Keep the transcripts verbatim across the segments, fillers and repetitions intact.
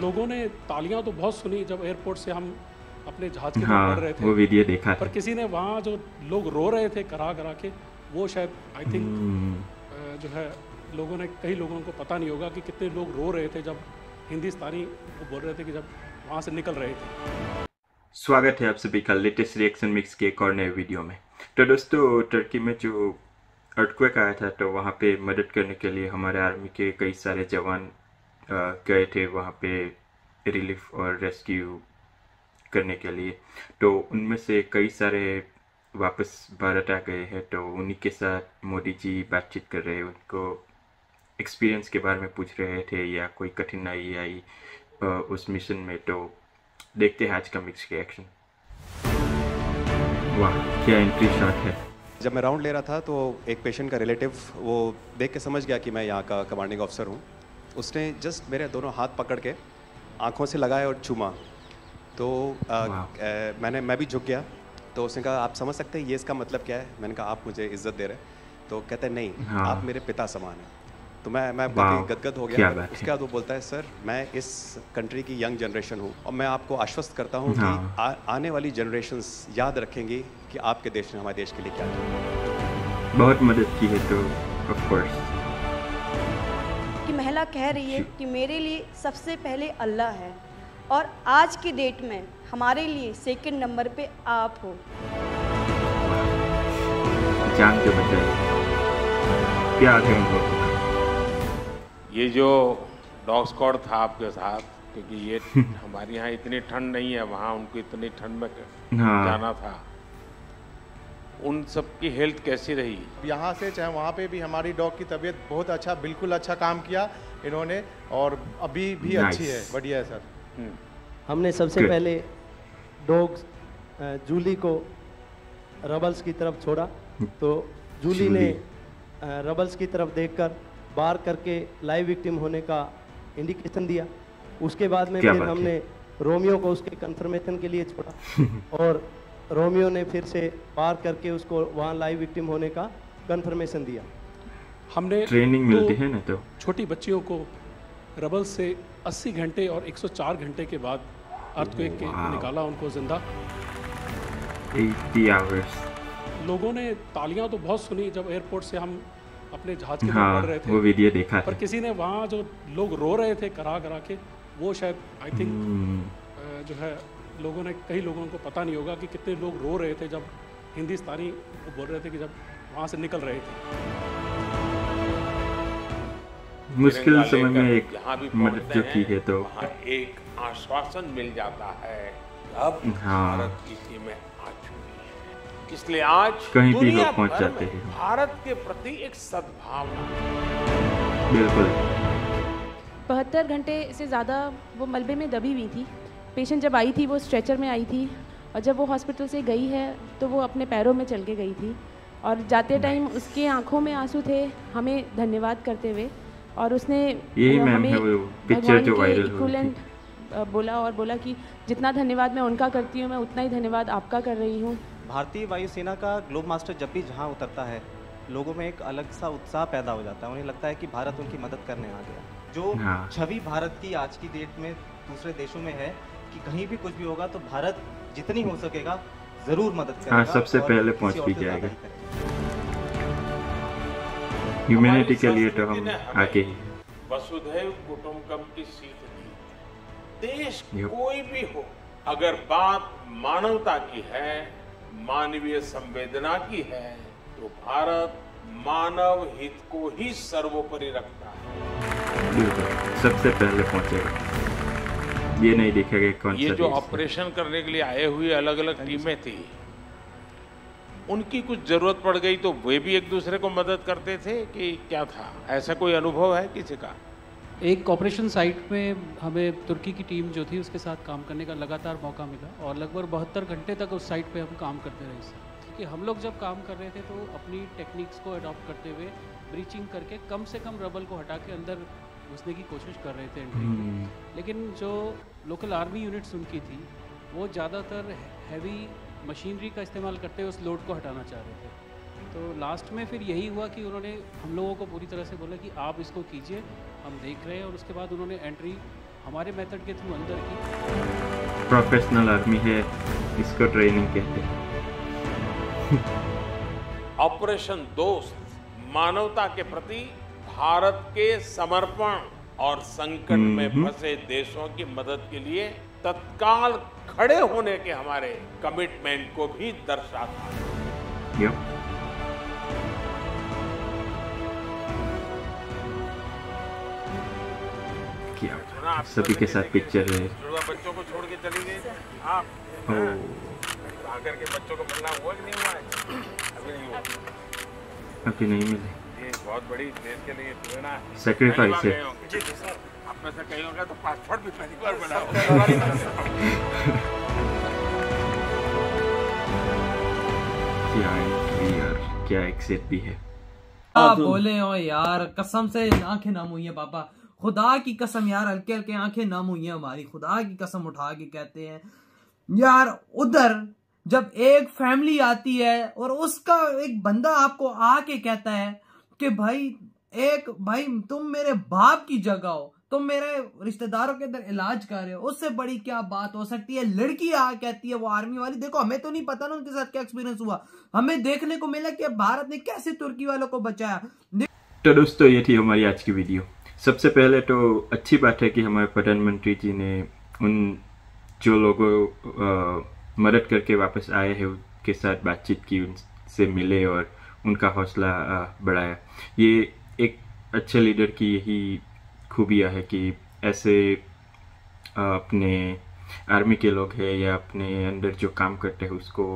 लोगों ने तालियां तो बहुत सुनी जब एयरपोर्ट से हम अपने जहाज के ऊपर बढ़ रहे थे, वो वीडियो देखा, पर किसी ने वहाँ जो लोग रो रहे थे करा करा के, वो शायद आई थिंक जो है लोगों ने, कई लोगों को पता नहीं होगा कि कितने लोग रो रहे थे जब हिंदुस्तानी वो बोल रहे थे कि जब वहाँ से निकल रहे थे। स्वागत है आप सभी का लेटेस्ट रिएक्शन मिक्स के एक और नए वीडियो में। तो दोस्तों, टर्की में जो अर्थक्वेक आया था तो वहाँ पे मदद करने के लिए हमारे आर्मी के कई सारे जवान गए थे वहाँ पे रिलीफ और रेस्क्यू करने के लिए। तो उनमें से कई सारे वापस भारत आ गए हैं, तो उन्हीं के साथ मोदी जी बातचीत कर रहे हैं, उनको एक्सपीरियंस के बारे में पूछ रहे थे या कोई कठिनाई आई उस मिशन में। तो देखते हैं आज का मिक्स रिएक्शन। वाह, क्या एंट्री शॉट है। जब मैं राउंड ले रहा था तो एक पेशेंट का रिलेटिव वो देख के समझ गया कि मैं यहाँ का कमांडिंग ऑफिसर हूँ। उसने जस्ट मेरे दोनों हाथ पकड़ के आँखों से लगाए और चूमा, तो आ, आ, मैंने मैं भी झुक गया। तो उसने कहा, आप समझ सकते हैं ये इसका मतलब क्या है? मैंने कहा, आप मुझे इज्जत दे रहे हैं। तो कहते हैं, नहीं, आप मेरे पिता समान हैं। तो मैं मैं काफ़ी गदगद हो गया। उसके बाद वो बोलता है, सर मैं इस कंट्री की यंग जनरेशन हूँ और मैं आपको आश्वस्त करता हूँ कि आ, आने वाली जनरेशन्स याद रखेंगी कि आपके देश ने हमारे देश के लिए क्या किया, बहुत मदद की है। तो ऑफ कोर्स कि महिला कह रही है कि मेरे लिए सबसे पहले अल्लाह है और आज की डेट में हमारे लिए सेकंड नंबर पे आप हो। जान के बचाए क्या कहेंगे। ये जो डॉग स्क्वाड था आपके साथ, क्योंकि ये हमारे यहाँ इतनी ठंड नहीं है, वहाँ उनको इतनी ठंड में जाना था। उन सबकी हेल्थ कैसी रही? यहाँ से चाहे वहाँ पे भी हमारी डॉग की तबीयत बहुत अच्छा, बिल्कुल अच्छा काम किया इन्होंने और अभी भी अच्छी है, बढ़िया है सर। हमने सबसे पहले डॉग जूली को रबल्स की तरफ छोड़ा, तो जूली ने रबल्स की तरफ देखकर बार करके लाइव विक्टिम होने का इंडिकेशन दिया। उसके बाद में फिर हमने रोमियो को उसके कंफर्मेशन के लिए छोड़ा और रोमियो ने फिर से बार करके उसको वहाँ लाइव विक्टिम होने का कंफर्मेशन दिया। हमने ट्रेनिंग मिलती है ना, तो छोटी बच्चियों को रबल्स से अस्सी घंटे और एक सौ चार घंटे के बाद अर्थक्वेक के निकाला उनको जिंदा। अस्सी आवर्स। लोगों ने तालियां तो बहुत सुनी जब एयरपोर्ट से हम अपने जहाज के ऊपर बढ़ रहे थे, वो वीडियो देखा, पर किसी ने वहाँ जो लोग रो रहे थे करा करा के, वो शायद आई थिंक जो है लोगों ने, कई लोगों को पता नहीं होगा कि कितने लोग रो रहे थे जब हिंदुस्तानी वो बोल रहे थे कि जब वहाँ से निकल रहे थे। मुश्किल समय में एक मदद जो की है, तो एक आश्वासन मिल जाता है अब भारत की सीमा आ चुकी है, इसलिए आज कहीं भी लोग पहुंच जाते हैं। भारत के प्रति एक सद्भावना, बिल्कुल। बहत्तर घंटे से ज़्यादा वो मलबे में दबी हुई थी। पेशेंट जब आई थी वो स्ट्रेचर में आई थी और जब वो हॉस्पिटल से गई है तो वो अपने पैरों में चल के गई थी और जाते टाइम उसके आँखों में आंसू थे हमें धन्यवाद करते हुए। और उसने यही मैम है वो पिक्चर जो वायरल हो रही है, बोला और बोला कि जितना धन्यवाद मैं उनका करती हूँ मैं उतना ही धन्यवाद आपका कर रही हूँ। भारतीय वायुसेना का ग्लोब मास्टर जब भी जहाँ उतरता है लोगों में एक अलग सा उत्साह पैदा हो जाता है, उन्हें लगता है कि भारत उनकी मदद करने आ गया। जो छवि भारत की आज की डेट में दूसरे देशों में है कि कहीं भी कुछ भी होगा तो भारत जितनी हो सकेगा जरूर मदद करेगा, सबसे पहले पहुँच भी जाएगा ह्यूमैनिटी के लिए। तो हम आगे वसुधैव कुटुंबकम् की सीख दी, देश कोई भी हो अगर बात मानवता की है, मानवीय संवेदना की है, तो भारत मानव हित को ही सर्वोपरि रखता है, सबसे पहले पहुंचेगा। ये नहीं देखेगा कौन सा। ये जो ऑपरेशन करने के लिए आए हुए अलग अलग टीमें थी, उनकी कुछ ज़रूरत पड़ गई तो वे भी एक दूसरे को मदद करते थे कि क्या था? ऐसा कोई अनुभव है किसी का? एक ऑपरेशन साइट में हमें तुर्की की टीम जो थी उसके साथ काम करने का लगातार मौका मिला और लगभग बहत्तर घंटे तक उस साइट पे हम काम करते रहे कि हम लोग जब काम कर रहे थे तो अपनी टेक्निक्स को अडॉप्ट करते हुए ब्रीचिंग करके कम से कम रबल को हटा के अंदर घुसने की कोशिश कर रहे थे एंट्री। लेकिन जो लोकल आर्मी यूनिट्स उनकी थी वो ज़्यादातर हैवी मशीनरी का इस्तेमाल करते हुए उस लोड को हटाना चाह रहे थे। तो लास्ट में फिर यही हुआ कि उन्होंने हम लोगों को पूरी तरह से बोला कि आप इसको कीजिए, हम देख रहे हैं, और उसके बाद उन्होंने एंट्री हमारे मेथड के थ्रू अंदर की प्रोफेशनल आर्मी है, इसको ट्रेनिंग कहते हैं। ऑपरेशन दोस्त मानवता के प्रति भारत के समर्पण और संकट में फंसे देशों की मदद के लिए तत्काल खड़े होने के हमारे कमिटमेंट को भी दर्शाता है। सभी के साथ पिक्चर है। बच्चों को छोड़ के चली गई आप आकर के बच्चों को मिलना हुआ कि नहीं हुआ है? अभी नहीं हुआ, अभी नहीं मिले। ये बहुत बड़ी देश के लिए प्रेरणा है, सैक्रिफाइस है। आप में से कई होगा तो पासपोर्ट भी पहली बार बनाओ। क्या एंट्री यार, क्या एक्सिट भी है। आप बोले हो यार, कसम से आंखें नम हुई है पापा, खुदा की कसम यार, हल्के हल्के आंखें नम हुई हैं हमारी, खुदा की कसम उठा के कहते हैं यार। उधर जब एक फैमिली आती है और उसका एक बंदा आपको आके कहता है कि भाई एक भाई तुम मेरे बाप की जगह हो, तुम मेरे रिश्तेदारों के अंदर इलाज कर रहे हो, उससे बड़ी क्या बात हो सकती है। लड़की आ कहती है वो आर्मी वाली, देखो हमें तो नहीं पता ना उनके साथ क्या एक्सपीरियंस हुआ, हमें देखने को मिला कि भारत ने कैसे तुर्की वालों को बचाया। तो दोस्तों ये थी हमारी आज की वीडियो। सबसे पहले तो अच्छी बात है कि हमारे प्रधानमंत्री जी ने उन जो लोगों मदद करके वापस आए हैं उनके साथ बातचीत की, उनसे मिले और उनका हौसला बढ़ाया। ये एक अच्छे लीडर की यही खूबियाँ है कि ऐसे अपने आर्मी के लोग हैं या अपने अंदर जो काम करते हैं उसको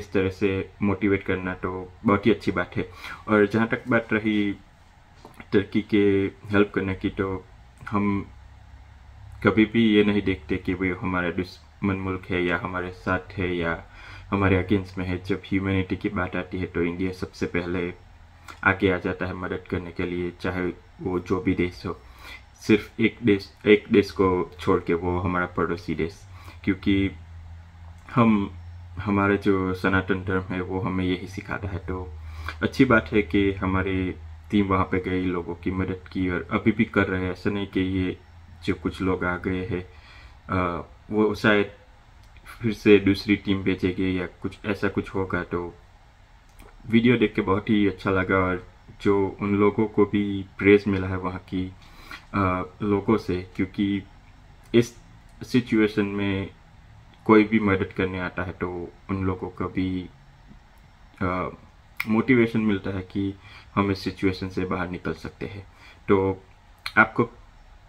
इस तरह से मोटिवेट करना तो बहुत ही अच्छी बात है। और जहाँ तक बात रही तुर्की के हेल्प करने की, तो हम कभी भी ये नहीं देखते कि वो हमारा दुश्मन मुल्क है या हमारे साथ है या हमारे अगेंस्ट में है। जब ह्यूमैनिटी की बात आती है तो इंडिया सबसे पहले आगे आ जाता है मदद करने के लिए, चाहे वो जो भी देश हो। सिर्फ एक देश एक देश को छोड़ के, वो हमारा पड़ोसी देश, क्योंकि हम हमारा जो सनातन धर्म है वो हमें यही सिखाता है। तो अच्छी बात है कि हमारे टीम वहाँ पे गई, लोगों की मदद की और अभी भी कर रहे हैं। ऐसा नहीं कि ये जो कुछ लोग आ गए हैं वो शायद फिर से दूसरी टीम भेजेगी या कुछ ऐसा कुछ होगा। तो वीडियो देख के बहुत ही अच्छा लगा और जो उन लोगों को भी प्रेज मिला है वहाँ की आ, लोगों से, क्योंकि इस सिचुएशन में कोई भी मदद करने आता है तो उन लोगों का भी आ, मोटिवेशन मिलता है कि हम इस सिचुएशन से बाहर निकल सकते हैं। तो आपको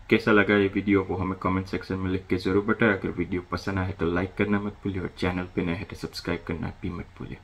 कैसा लगा ये वीडियो वो हमें कमेंट सेक्शन में लिख के ज़रूर बताएं। अगर वीडियो पसंद आए तो लाइक करना मत भूलिए और चैनल पे नए हैं तो सब्सक्राइब करना भी मत भूलिए।